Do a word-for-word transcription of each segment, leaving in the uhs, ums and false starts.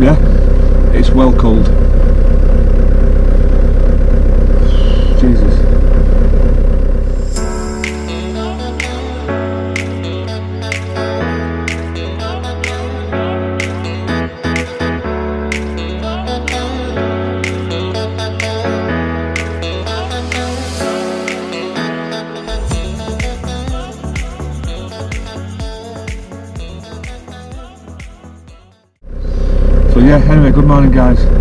Lugner, it's well cold. Jesus. Yeah, anyway, good morning guys. Hope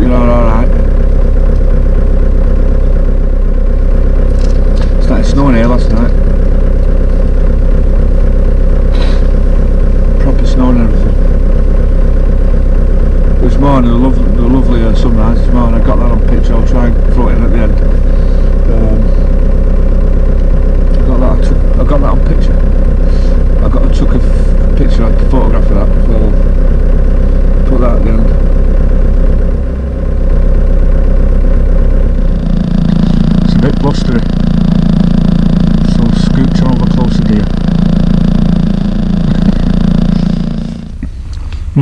you're all alright. It started snowing here last night. Proper snow and everything. This morning, the lovely, the lovely uh, sunrise this morning, I got that on picture, I'll try and throw it in at the end. Um, I, got that, I, took, I got that on picture. I, got, I took a picture, I can photograph of that, so I'll put that at the end. It's a bit blustery, so scooch over closer to you.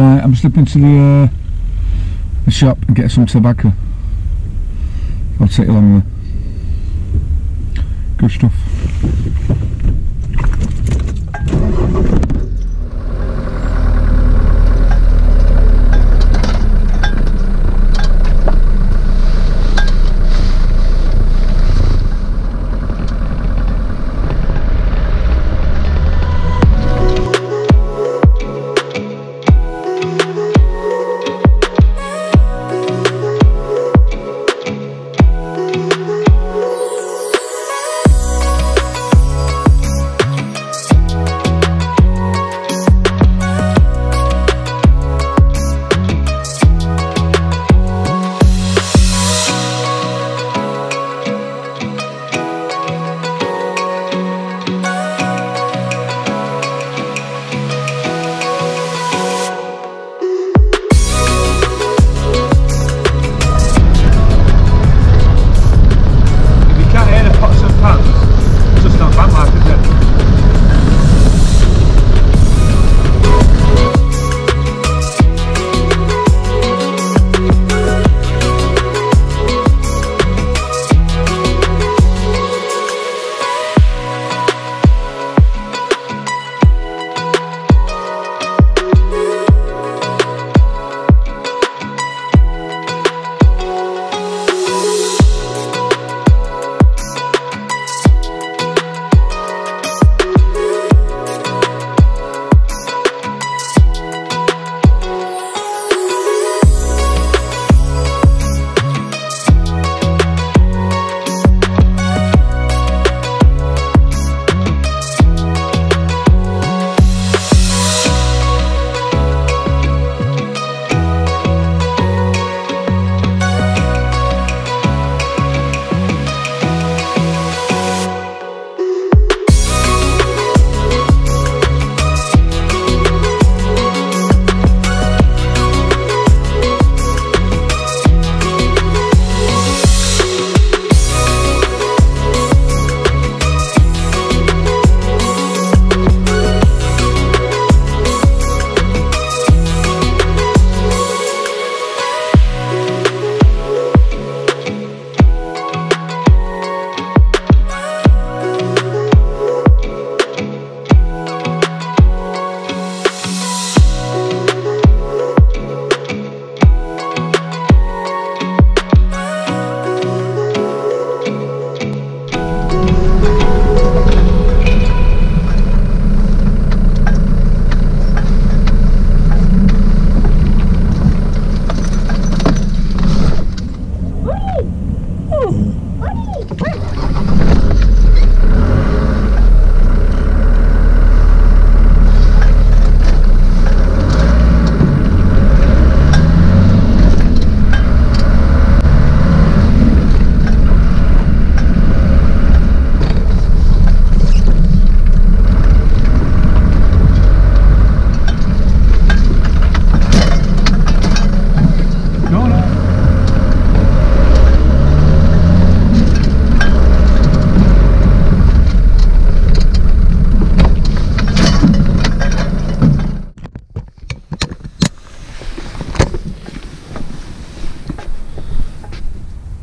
Right, I'm slipping to the, uh, the shop and get some tobacco. I'll take you along with me. Good stuff.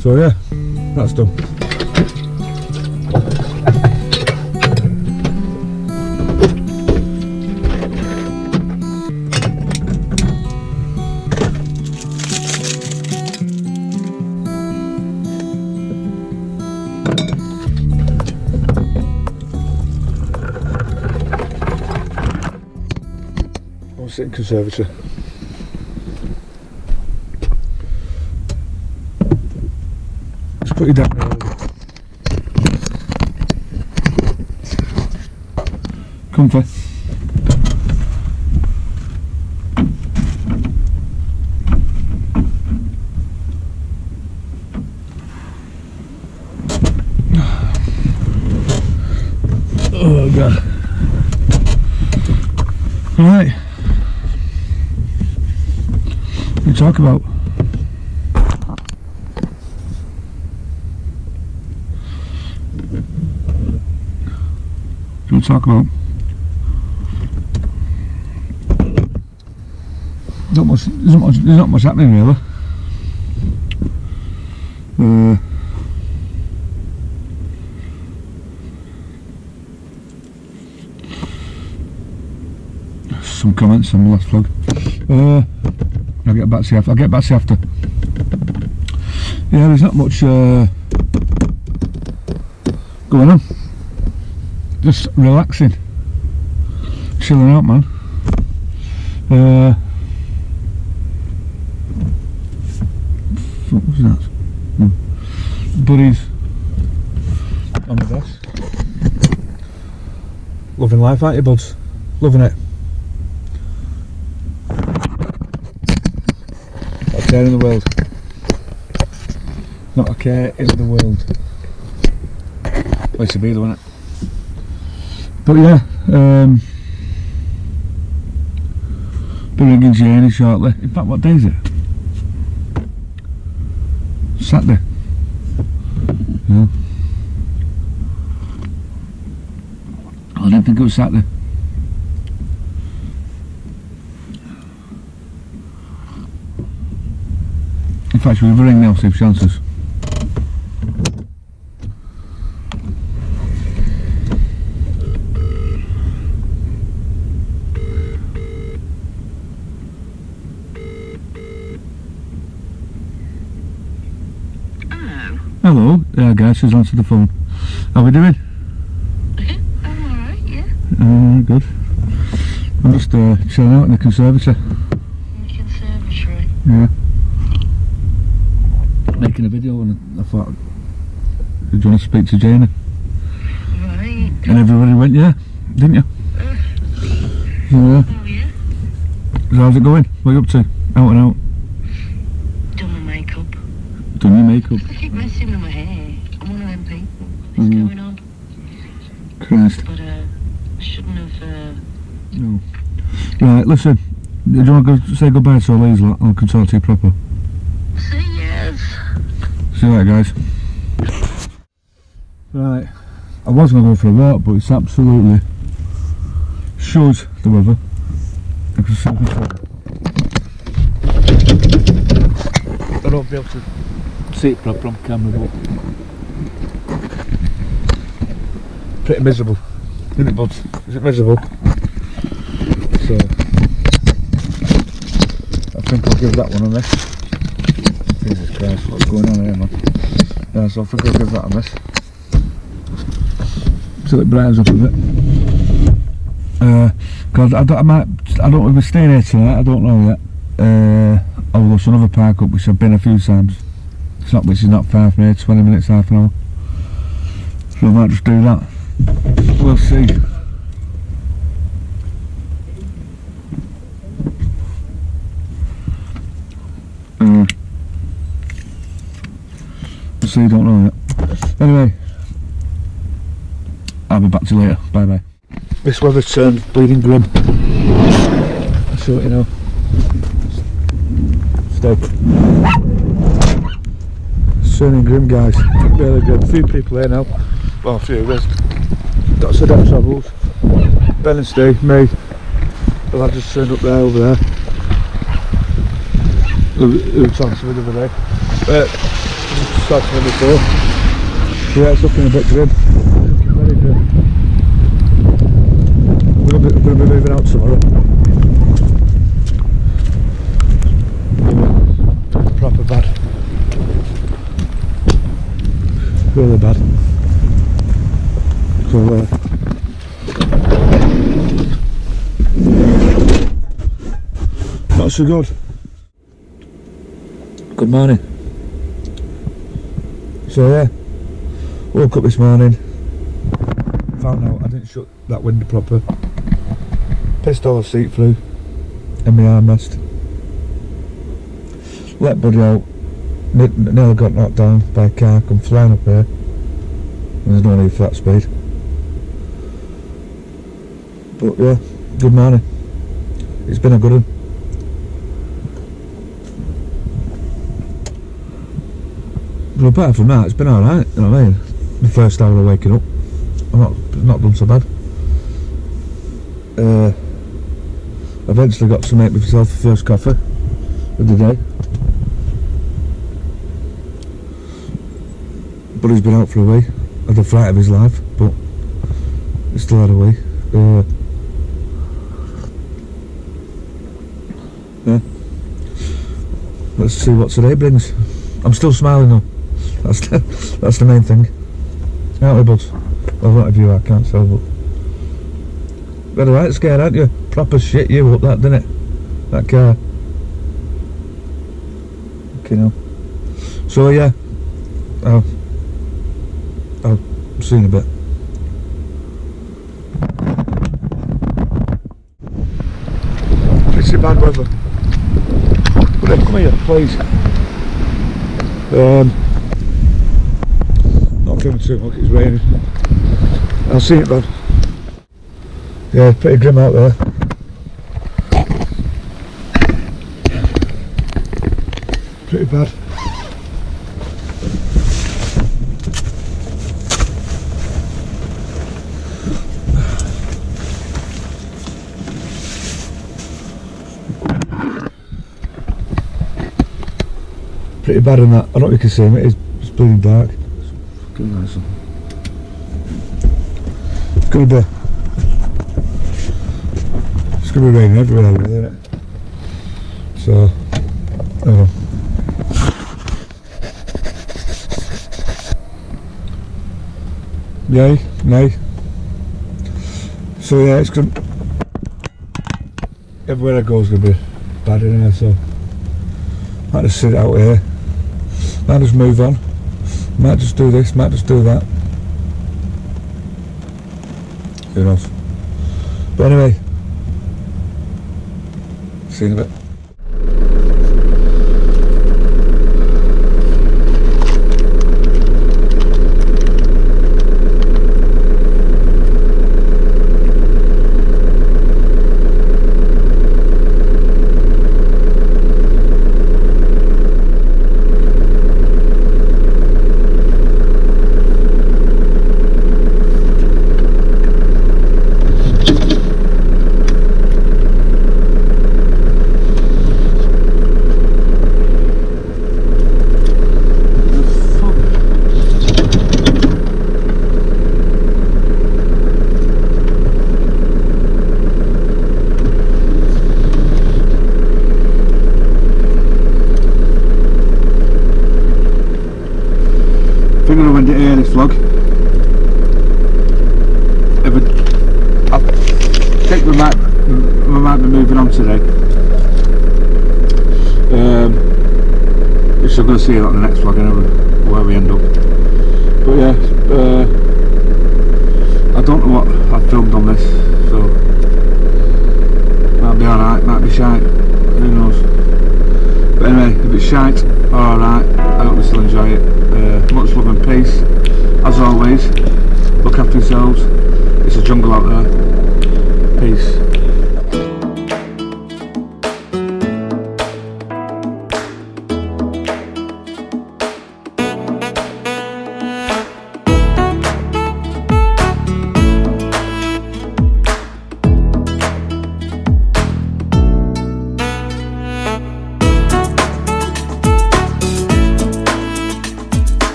So yeah, that's done. I'll sit in conservatory. Let's put you down there. Comfy. Oh god. All right. What do you talk about? What do you talk about? Not much, there's, not much, there's not much happening really. Uh, some comments on the last vlog. Uh, I'll get back to you after. I'll get back to you after. Yeah, there's not much uh, going on. Just relaxing, chilling out, man. Uh, What was that? Hmm. Buddies on the grass. Loving life, aren't you, buds? Loving it. Not a care in the world. Not a care in the world. Place to be, though, isn't it? But yeah, um, be ringing Janie shortly. In fact, what day is it? Saturday. Yeah. I don't think it was Saturday. In fact, we'll ring now, see if she answers. Hello, yeah, guys, she's answered the phone. How we doing? Yeah, I'm alright, yeah. Uh, good. I'm just uh, chilling out in the conservatory. In the conservatory? Yeah. Making a video and I thought, do you want to speak to Janie? Right. And everybody went, yeah, didn't you? Uh, yeah. Oh, yeah. So how's it going? What are you up to? Out and out? Done my makeup. Done your makeup? I keep messing with my hair. I'm one of them people. What's mm. going on? Christ. But uh, I shouldn't have... Uh... No. Right, listen. Do you want to go say goodbye to all these lot? I can talk to you proper. See yes. See you later, guys. Right. I was going to go for a walk, but it's absolutely... shows the weather. I can see it. I don't be able to... see it proper on camera, but pretty miserable, isn't it, buds? Is it miserable? So I think I'll give that one a miss. Jesus Christ, what's going on here, man? Yeah, so I think I'll give that a miss. So it brightens up a bit. Uh, cause I don't, I might, I don't. If we're staying here tonight, I don't know yet. Uh, I'll go to another park up, which I've been a few times. It's not, which is not far from here, twenty minutes, half an hour. So I might just do that. We'll see. Uh, we'll see, don't know yet. Anyway, I'll be back to you later. Bye bye. This weather turns bleeding grim. I'll show it, you know. Stay. Turning grim, guys. Really good. A few people here now. Well, a few of us. That's the Death Travels. Ben and Steve, me. The lad just turned up there, over there. Who was talking to me the other day. Uh, That's really cool. Yeah, it's looking a bit grim. Very grim. We're going to be, going to be moving out tomorrow. Yeah, proper bad. Really bad. So, uh, not so good. Good morning. So yeah, woke up this morning, found out I didn't shut that window proper, pissed all the seat flu in my armrest, let buddy out, nearly got knocked down by a car, come flying up here, and there's no need for that speed. But yeah, good morning, it's been a good one. But apart from that, it's been alright, you know what I mean? The first hour of waking up, I'm not, not done so bad. Uh, eventually got to make myself the first coffee of the day. But he's been out for a week, had the fright of his life, but he's still had a week. Uh, yeah. Let's see what today brings. I'm still smiling though. That's the, that's the main thing, aren't we, buds? Well, not if you are, I can't tell, but... You're a right scared, aren't you? Proper shit you up that, didn't it? That car. Okay, now. So, yeah. I'll... I'll see you in a bit. Pretty bad weather. Come here, please. Um, not feeling too much, it's raining. I'll see it, bud. Yeah, it's pretty grim out there. Pretty bad. Pretty bad in that. I don't know if you can see him, it is it's bleeding dark. It's fucking nice. It's gonna be It's gonna be raining everywhere over there, isn't it? So there we go. Yay, nay. So yeah, it's gonna everywhere I go is gonna be bad in there, so might just sit out here. Might just move on, might just do this, might just do that. Good enough. But anyway, see you in a bit. Vlog. If I, I think we might, we might be moving on today. Um, we're still going to see you on the next vlog, anyway, where we end up. But yeah, uh, I don't know what I've filmed on this, so might be alright, might be shite, who knows. But anyway, if it's shite, alright, I hope you still enjoy it. Uh, much love and peace. As always, look after yourselves, it's a jungle out there, peace.